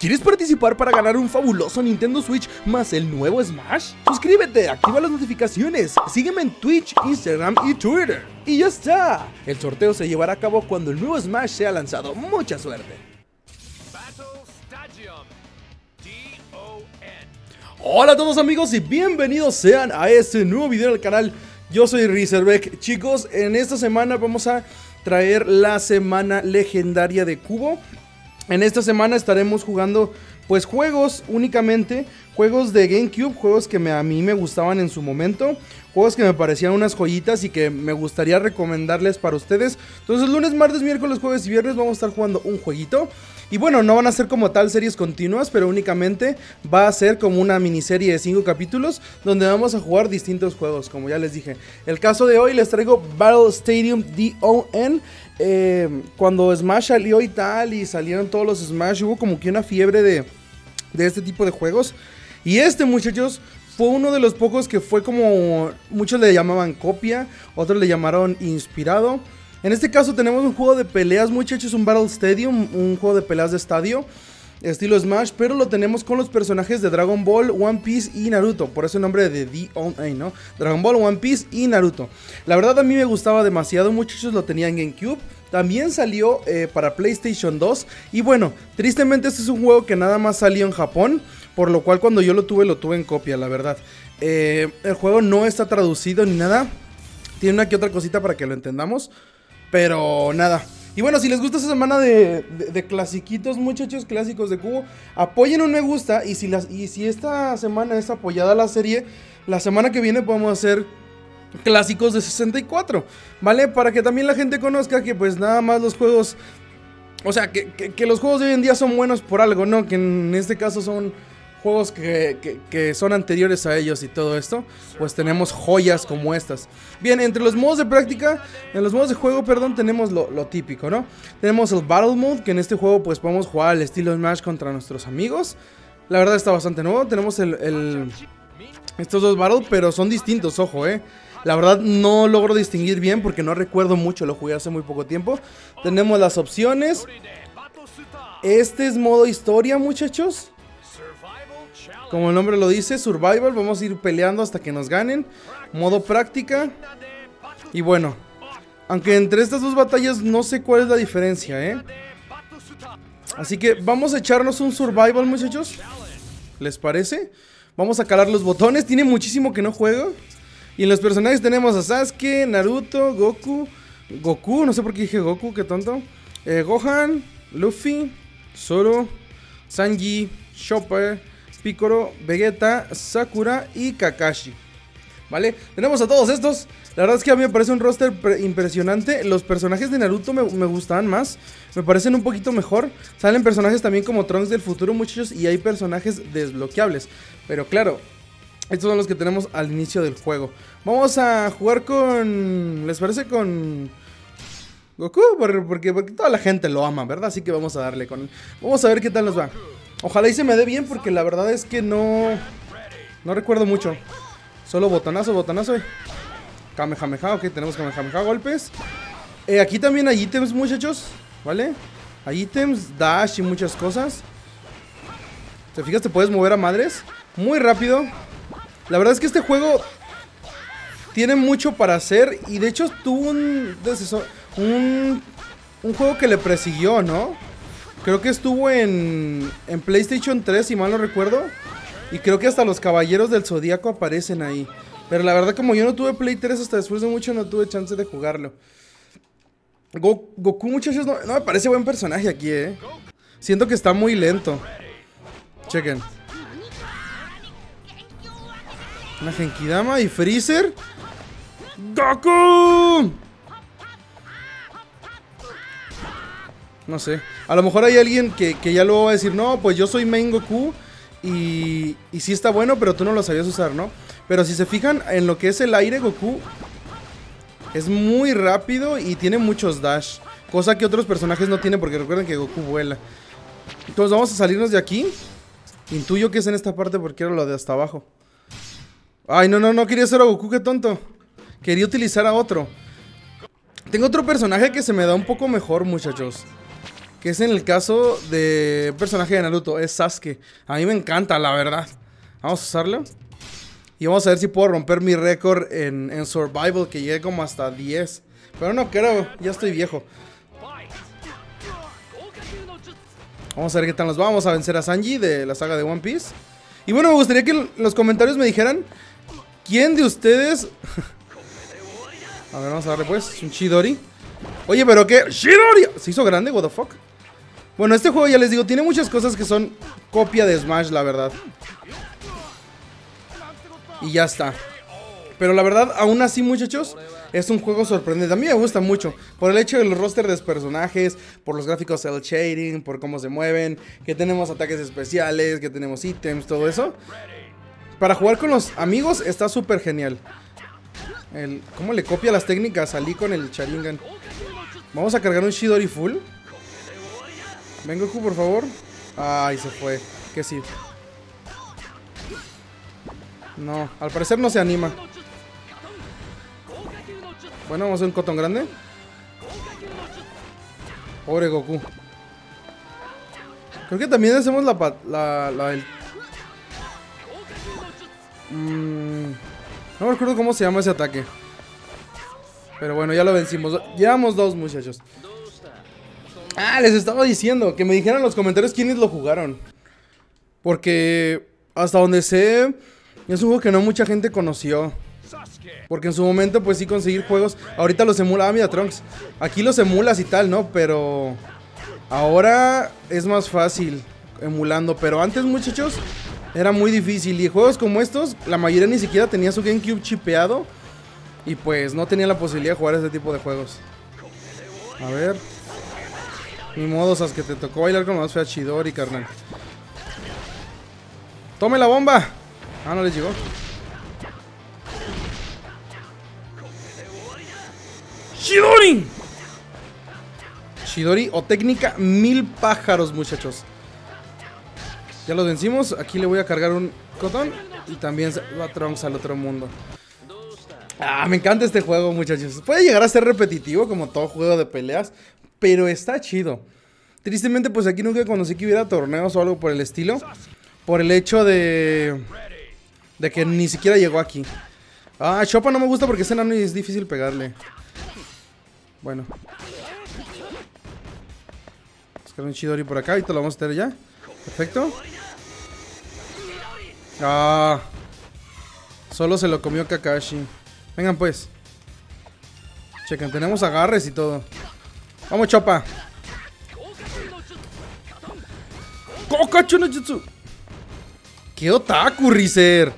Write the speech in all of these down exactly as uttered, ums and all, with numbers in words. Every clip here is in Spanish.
¿Quieres participar para ganar un fabuloso Nintendo Switch más el nuevo Smash? Suscríbete, activa las notificaciones, sígueme en Twitch, Instagram y Twitter. ¡Y ya está! El sorteo se llevará a cabo cuando el nuevo Smash sea lanzado. ¡Mucha suerte! Battle Stadium D O N. Hola a todos amigos y bienvenidos sean a este nuevo video del canal. Yo soy Riserbeck. Chicos, en esta semana vamos a traer la semana legendaria de Cubo. En esta semana estaremos jugando pues juegos únicamente, juegos de GameCube, juegos que me, a mí me gustaban en su momento, juegos que me parecían unas joyitas y que me gustaría recomendarles para ustedes. Entonces lunes, martes, miércoles, jueves y viernes vamos a estar jugando un jueguito. Y bueno, no van a ser como tal series continuas, pero únicamente va a ser como una miniserie de cinco capítulos donde vamos a jugar distintos juegos, como ya les dije. El caso de hoy les traigo Battle Stadium D O N. Eh, cuando Smash salió y tal, y salieron todos los Smash, hubo como que una fiebre de, de este tipo de juegos. Y este, muchachos, fue uno de los pocos que fue como... Muchos le llamaban copia, otros le llamaron inspirado. En este caso tenemos un juego de peleas, muchachos, un Battle Stadium, un juego de peleas de estadio, estilo Smash, pero lo tenemos con los personajes de Dragon Ball, One Piece y Naruto, por eso el nombre de D O N A, ¿no? Dragon Ball, One Piece y Naruto. La verdad a mí me gustaba demasiado, muchachos, lo tenía en GameCube, también salió eh, para PlayStation dos, y bueno, tristemente este es un juego que nada más salió en Japón, por lo cual cuando yo lo tuve, lo tuve en copia, la verdad. Eh, el juego no está traducido ni nada, tiene una que otra cosita para que lo entendamos. Pero nada. Y bueno, si les gusta esta semana de, de, de clasiquitos, muchachos, clásicos de Cubo, apoyen un me gusta. Y si, las, y si esta semana es apoyada la serie, la semana que viene podemos hacer clásicos de sesenta y cuatro, ¿vale? Para que también la gente conozca que pues nada más los juegos... O sea, que, que, que los juegos de hoy en día son buenos por algo, ¿no? Que en este caso son juegos que, que, que son anteriores a ellos y todo esto, pues tenemos joyas como estas. Bien, entre los modos de práctica, en los modos de juego, perdón, tenemos lo, lo típico, ¿no? Tenemos el Battle Mode, que en este juego pues podemos jugar al estilo Smash contra nuestros amigos. La verdad está bastante nuevo, tenemos el, el estos dos Battles, pero son distintos, ojo, eh. La verdad no logro distinguir bien porque no recuerdo mucho, lo jugué hace muy poco tiempo. Tenemos las opciones. Este es modo historia, muchachos. Como el nombre lo dice, Survival, vamos a ir peleando hasta que nos ganen. Modo práctica. Y bueno, aunque entre estas dos batallas no sé cuál es la diferencia, ¿eh? Así que vamos a echarnos un Survival, muchachos. ¿Les parece? Vamos a calar los botones, tiene muchísimo que no juego. Y en los personajes tenemos a Sasuke, Naruto, Goku. Goku, no sé por qué dije Goku, qué tonto. Eh, Gohan, Luffy, Zoro, Sanji, Chopper, Picoro, Vegeta, Sakura y Kakashi, ¿vale? Tenemos a todos estos. La verdad es que a mí me parece un roster impresionante. Los personajes de Naruto me, me gustaban más, me parecen un poquito mejor. Salen personajes también como Trunks del futuro, muchachos, y hay personajes desbloqueables. Pero claro, estos son los que tenemos al inicio del juego. Vamos a jugar con... ¿les parece? Con... Goku, porque, porque toda la gente lo ama, ¿verdad? Así que vamos a darle con... Vamos a ver qué tal nos va. Ojalá y se me dé bien porque la verdad es que no... No recuerdo mucho. Solo botonazo, botonazo. Kamehameha, ok, tenemos Kamehameha, golpes. Eh, aquí también hay ítems, muchachos, ¿vale? Hay ítems, dash y muchas cosas. ¿Te fijas? Te puedes mover a madres muy rápido. La verdad es que este juego tiene mucho para hacer. Y de hecho tuvo un... Un, un juego que le persiguió, ¿no? Creo que estuvo en, en PlayStation tres, si mal no recuerdo. Y creo que hasta los Caballeros del Zodíaco aparecen ahí. Pero la verdad, como yo no tuve Play tres, hasta después de mucho no tuve chance de jugarlo. Go, Goku, muchachos, no, no me parece buen personaje aquí, eh. Siento que está muy lento. Chequen. Una Genkidama y Freezer. ¡Goku! No sé, a lo mejor hay alguien que, que ya luego va a decir, no, pues yo soy main Goku y, y sí está bueno, pero tú no lo sabías usar, ¿no? Pero si se fijan en lo que es el aire, Goku es muy rápido y tiene muchos dash, cosa que otros personajes no tienen porque recuerden que Goku vuela. Entonces vamos a salirnos de aquí. Intuyo que es en esta parte porque era lo de hasta abajo. Ay, no, no, no quería hacer a Goku, qué tonto. Quería utilizar a otro. Tengo otro personaje que se me da un poco mejor, muchachos. que es en el caso de personaje de Naruto, es Sasuke. A mí me encanta, la verdad. Vamos a usarlo. Y vamos a ver si puedo romper mi récord en, en Survival, que llegué como hasta diez. Pero no creo, ya estoy viejo. Vamos a ver qué tal nos va. Vamos a vencer a Sanji de la saga de One Piece. Y bueno, me gustaría que en los comentarios me dijeran quién de ustedes... A ver, vamos a darle pues, un Chidori. Oye, pero qué... ¡Chidori! ¿Se hizo grande? ¿What the fuck? Bueno, este juego, ya les digo, tiene muchas cosas que son copia de Smash, la verdad. Y ya está. Pero la verdad, aún así, muchachos, es un juego sorprendente. A mí me gusta mucho. Por el hecho del roster de personajes, por los gráficos cel shading, por cómo se mueven, que tenemos ataques especiales, que tenemos ítems, todo eso. Para jugar con los amigos está súper genial. El, ¿Cómo le copia las técnicas? Salí con el Sharingan. Vamos a cargar un Chidori full. Ven, Goku, por favor. Ay, se fue. Que sí. No, al parecer no se anima. Bueno, vamos a hacer un cotón grande. Pobre Goku. Creo que también hacemos la... la, la el... mm, no recuerdo cómo se llama ese ataque. Pero bueno, ya lo vencimos. Llevamos dos, muchachos. Ah, les estaba diciendo que me dijeran en los comentarios quiénes lo jugaron. Porque hasta donde sé, es un juego que no mucha gente conoció. Porque en su momento, pues sí, conseguir juegos. Ahorita los emula, ah, mira, Trunks. Aquí los emulas y tal, ¿no? Pero ahora es más fácil emulando. Pero antes, muchachos, era muy difícil. Y juegos como estos, la mayoría ni siquiera tenía su GameCube chipeado. Y pues no tenía la posibilidad de jugar este tipo de juegos. A ver. Ni modo, Sasuke, te tocó bailar con más fea Chidori, carnal. ¡Tome la bomba! Ah, no les llegó. ¡Chidori! Chidori o técnica mil pájaros, muchachos. Ya los vencimos. Aquí le voy a cargar un cotón. Y también va Trunks al otro mundo. Ah, me encanta este juego, muchachos. Puede llegar a ser repetitivo, como todo juego de peleas, pero está chido. Tristemente, pues aquí nunca conocí que hubiera torneos o algo por el estilo, por el hecho de... de que ni siquiera llegó aquí. Ah, Chopper no me gusta porque ese enano es difícil pegarle. Bueno. Vamos a sacar un Chidori por acá. Ahorita lo vamos a tener ya. Perfecto. Ah. Solo se lo comió Kakashi. Vengan pues. Chequen, tenemos agarres y todo. Vamos, Chopper. Kokachu no Jutsu. ¡Qué otaku, Riser!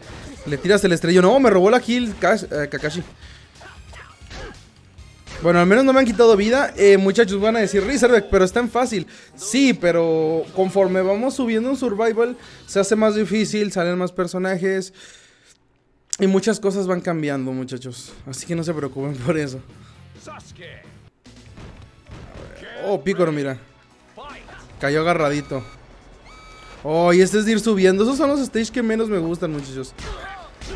Le tiras el estrello. No, me robó la kill Kakashi. Bueno, al menos no me han quitado vida. Eh, muchachos, van a decir, Riserbeck, pero es tan fácil. Sí, pero conforme vamos subiendo en Survival, se hace más difícil, salen más personajes. Y muchas cosas van cambiando, muchachos. Así que no se preocupen por eso. Oh, Picoro, mira. Cayó agarradito. Oh, y este es de ir subiendo. Esos son los stages que menos me gustan, muchachos.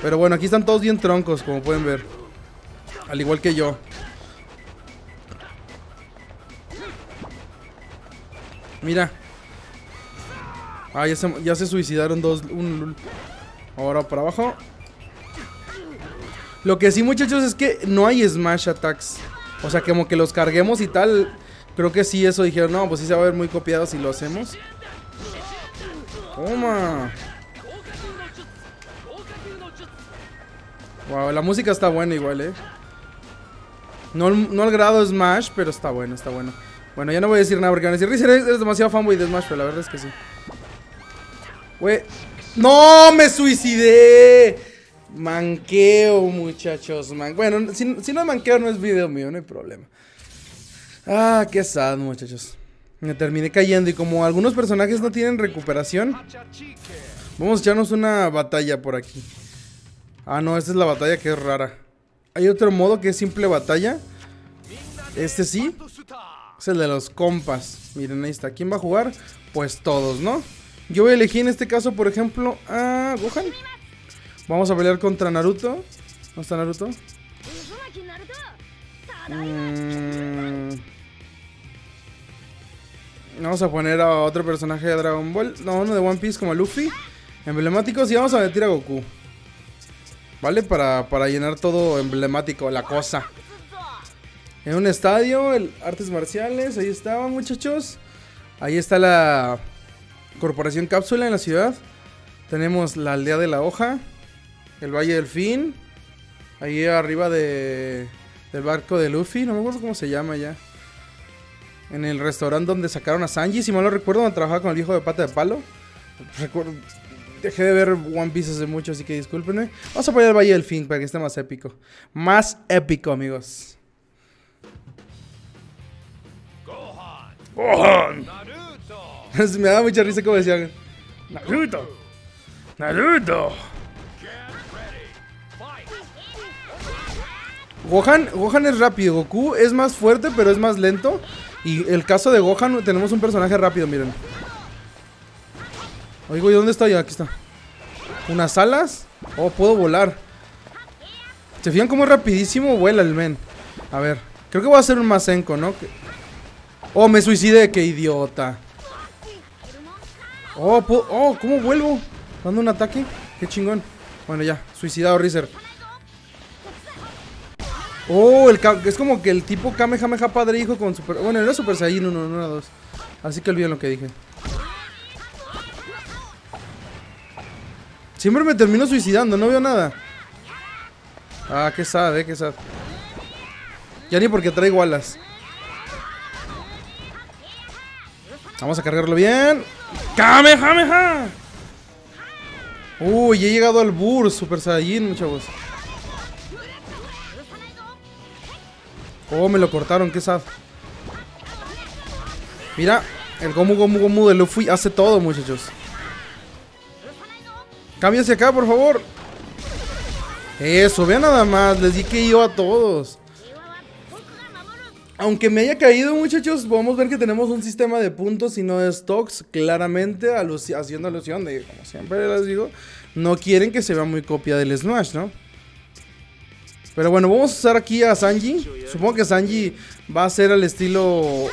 Pero bueno, aquí están todos bien troncos, como pueden ver. Al igual que yo. Mira. Ah, ya se, ya se suicidaron dos. Un, ahora para abajo. Lo que sí, muchachos, es que no hay Smash Attacks. O sea, como que los carguemos y tal. Creo que sí, eso dijeron. No, pues sí se va a ver muy copiado si lo hacemos. Toma. Wow, la música está buena igual, eh. No, no al grado Smash, pero está bueno, está bueno. Bueno, ya no voy a decir nada porque van a decir, Rizer, eres demasiado fanboy de Smash, pero la verdad es que sí. Güey. ¡No! ¡Me suicidé! Manqueo, muchachos. Man... Bueno, si, si no manqueo no es video mío, no hay problema. Ah, qué sad, muchachos. Me terminé cayendo y como algunos personajes no tienen recuperación, vamos a echarnos una batalla por aquí. Ah, no, esta es la batalla que es rara. Hay otro modo que es simple batalla. Este sí. Es el de los compas. Miren, ahí está. ¿Quién va a jugar? Pues todos, ¿no? Yo voy a elegir en este caso, por ejemplo, a Gohan. Vamos a pelear contra Naruto. ¿No está Naruto? Mm... Vamos a poner a otro personaje de Dragon Ball. No, uno de One Piece como Luffy. Emblemáticos. Y vamos a meter a Goku. ¿Vale? Para, para llenar todo emblemático la cosa. En un estadio, el artes marciales. Ahí estaban, muchachos. Ahí está la Corporación Cápsula en la ciudad. Tenemos la aldea de la hoja. El Valle del Fin. Ahí arriba de, del barco de Luffy. No me acuerdo cómo se llama ya. En el restaurante donde sacaron a Sanji. Si mal no recuerdo, donde trabajaba con el viejo de pata de palo. Recuerdo, dejé de ver One Piece hace mucho, así que discúlpenme. Vamos a poner el Valle del Fin para que esté más épico. Más épico, amigos. Gohan. Gohan. Naruto. Me da mucha risa como decían. Naruto. Naruto. Gohan, Gohan es rápido, Goku es más fuerte pero es más lento. Y el caso de Gohan, tenemos un personaje rápido, miren. Oigo, ¿y dónde estoy? Aquí está. Unas alas. Oh, puedo volar. ¿Se fijan cómo rapidísimo vuela el men? A ver, creo que voy a hacer un Masenko, ¿no? Oh, me suicidé, qué idiota. Oh, puedo... oh, ¿cómo vuelvo? Dando un ataque, qué chingón. Bueno, ya, suicidado Riser. Oh, el es como que el tipo Kamehameha padre hijo con Super... Bueno, era Super Saiyan uno, no era dos. Así que olviden lo que dije. Siempre me termino suicidando, no veo nada. Ah, qué sad, eh, qué sad. Ya ni porque traigo alas. Vamos a cargarlo bien. ¡Kamehameha! Uy, he llegado al Bur Super Saiyan, chavos. Oh, me lo cortaron, qué sad. Mira, el Gomu Gomu Gomu de Luffy hace todo, muchachos. Cambia hacia acá, por favor. Eso, vean nada más, les di que iba a todos. Aunque me haya caído, muchachos, podemos ver que tenemos un sistema de puntos y no de stocks. Claramente, alusi haciendo alusión de, como siempre les digo, no quieren que se vea muy copia del Smash, ¿no? Pero bueno, vamos a usar aquí a Sanji. Supongo que Sanji va a ser al estilo...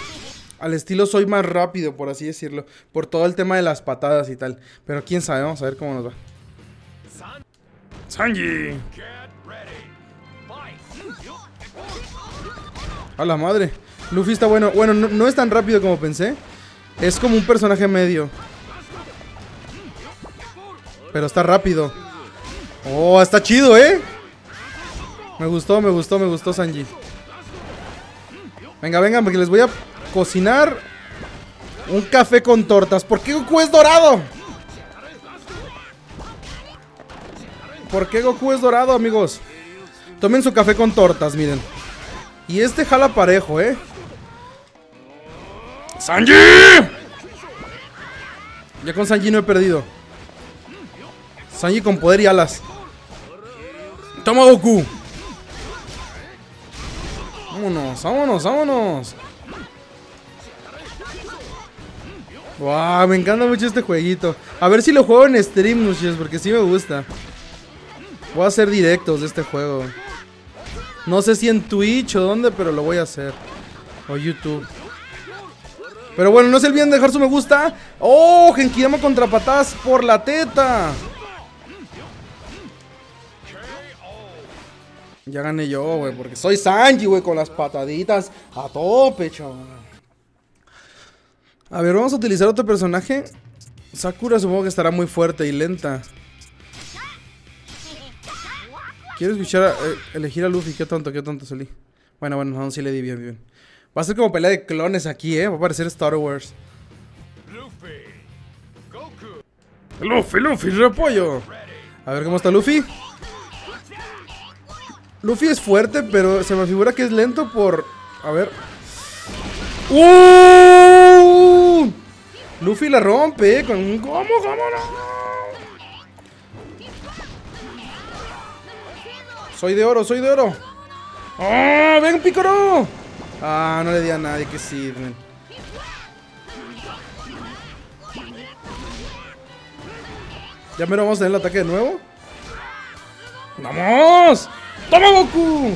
Al estilo soy más rápido, por así decirlo. Por todo el tema de las patadas y tal. Pero quién sabe, vamos a ver cómo nos va. ¡Sanji! ¡A la madre! Luffy está bueno. Bueno, no, no es tan rápido como pensé. Es como un personaje medio. Pero está rápido. ¡Oh, está chido, eh! Me gustó, me gustó, me gustó Sanji. Venga, venga, porque les voy a cocinar un café con tortas. ¿Por qué Goku es dorado? ¿Por qué Goku es dorado, amigos? Tomen su café con tortas, miren. Y este jala parejo, ¿eh? ¡Sanji! Ya con Sanji no he perdido. Sanji con poder y alas. ¡Toma, Goku! Vámonos, vámonos, vámonos. Wow, me encanta mucho este jueguito. A ver si lo juego en stream, muchachos, porque sí me gusta. Voy a hacer directos de este juego. No sé si en Twitch o dónde, pero lo voy a hacer. O YouTube. Pero bueno, no se olviden de dejar su me gusta. Oh, Genkidama contra patadas por la teta. Ya gané yo, güey, porque soy Sanji, güey, con las pataditas a tope, chaval. A ver, vamos a utilizar otro personaje. Sakura supongo que estará muy fuerte y lenta. Quiero escuchar, a, eh, elegir a Luffy, qué tonto, qué tonto salí. Bueno, bueno, no, sí le di bien, bien. Va a ser como pelea de clones aquí, eh, va a parecer Star Wars. Luffy, Goku. Luffy, Luffy, repollo. A ver cómo está Luffy. Luffy es fuerte, pero se me figura que es lento por... A ver... ¡Uh! Luffy la rompe, ¿eh? Con un... ¿Cómo? ¿Cómo no? Soy de oro, soy de oro. ¡Ah! ¡Oh, ven, Picoro! Ah, no le di a nadie que sirven. Ya mero vamos a tener el ataque de nuevo. ¡Vamos! ¡Toma, Goku!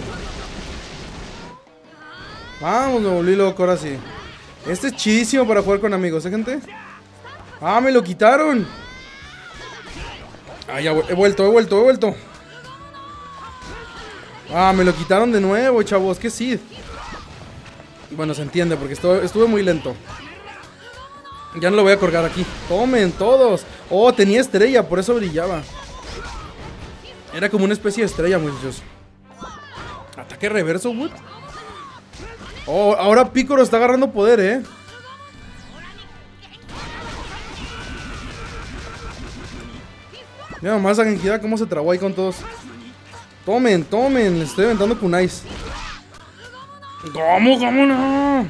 Vamos, me volví loco, ahora sí. Este es chidísimo para jugar con amigos, ¿eh, gente? ¡Ah, me lo quitaron! ¡Ah, ya he vuelto, he vuelto, he vuelto! ¡Ah, me lo quitaron de nuevo, chavos! ¡Qué Sid! Bueno, se entiende, porque estuve, estuve muy lento. Ya no lo voy a colgar aquí. ¡Tomen, todos! ¡Oh, tenía estrella! Por eso brillaba. Era como una especie de estrella, muchachos. ¿Ataque reverso, what? Oh, ahora Picoro está agarrando poder, eh. Mira nomás a Genkidama cómo se trabó ahí con todos. Tomen, tomen. Les estoy aventando kunais. ¡Gomu Gomu no!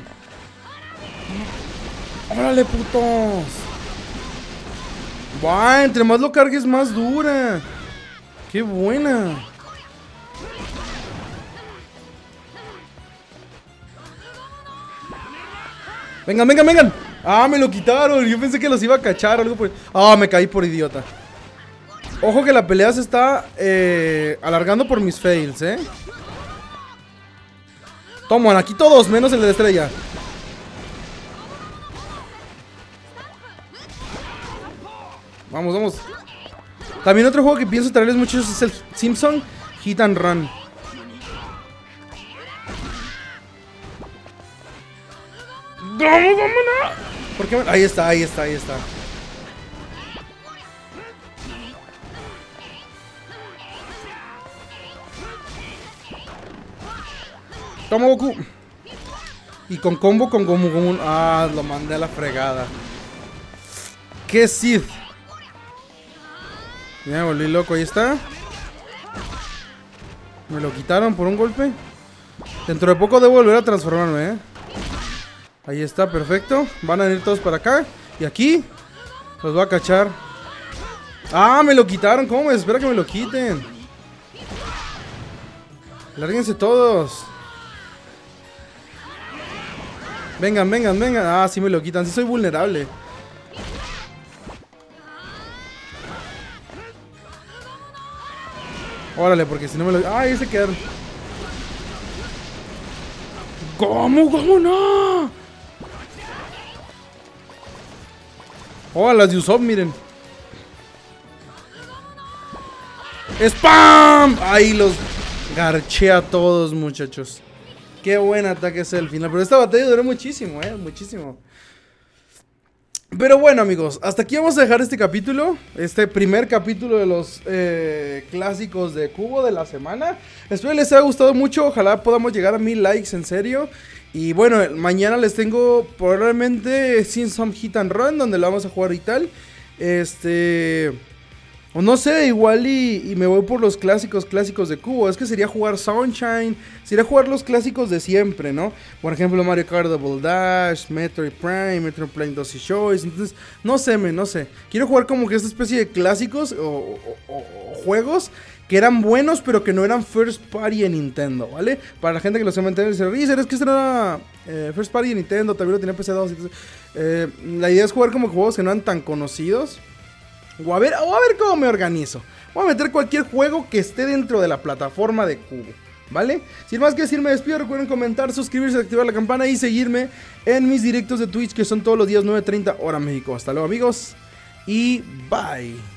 ¡Órale, putos! ¡Va! Entre más lo cargues, más dura. ¡Qué buena! Vengan, vengan, vengan. Ah, me lo quitaron. Yo pensé que los iba a cachar o algo por... Ah, me caí por idiota. Ojo que la pelea se está eh, alargando por mis fails, eh. Toman, aquí todos, menos el de la estrella. Vamos, vamos. También otro juego que pienso traerles muchos es el Simpsons Hit and Run. ¡Gomu, Gomu, no! ¿Por qué? Ahí está, ahí está, ahí está. Toma, Goku. Y con combo con Gomu Gomu. Ah, lo mandé a la fregada. ¡Qué Sid! Ya me volví loco, ahí está. Me lo quitaron por un golpe. Dentro de poco debo volver a transformarme, eh. Ahí está, perfecto. Van a venir todos para acá. Y aquí los voy a cachar. ¡Ah, me lo quitaron! ¿Cómo me espera que me lo quiten? Lárguense todos. Vengan, vengan, vengan. Ah, sí me lo quitan. Sí soy vulnerable. Órale, porque si no me lo... ¡Ah, ahí se quedaron! ¿Cómo? ¿Cómo no? Oh, las de Usopp, miren. ¡Spam! Ahí los garché a todos, muchachos. Qué buen ataque es el final. Pero esta batalla duró muchísimo, eh, muchísimo. Pero bueno, amigos, hasta aquí vamos a dejar este capítulo. Este primer capítulo de los eh, clásicos de Cubo de la semana. Espero les haya gustado mucho. Ojalá podamos llegar a mil likes, en serio. Y bueno, mañana les tengo probablemente Simpsons Hit and Run, donde lo vamos a jugar y tal. Este... O no sé, igual y, y me voy por los clásicos, clásicos de Cubo. Es que sería jugar Sunshine, sería jugar los clásicos de siempre, ¿no? Por ejemplo, Mario Kart Double Dash, Metroid Prime, Metroid Prime dos y Choice. Entonces, no sé, me, no sé. Quiero jugar como que esta especie de clásicos o, o, o, o juegos que eran buenos, pero que no eran first party en Nintendo, ¿vale? Para la gente que lo sabe entender, dice, Rizer, es que esto era eh, first party en Nintendo, también lo tenía P C dos. Entonces, eh, la idea es jugar como juegos que no eran tan conocidos. O a ver, o a ver cómo me organizo. Voy a meter cualquier juego que esté dentro de la plataforma de Cubo, ¿vale? Sin más que decir, me despido. Recuerden comentar, suscribirse, activar la campana y seguirme en mis directos de Twitch, que son todos los días nueve treinta hora México. Hasta luego, amigos. Y bye.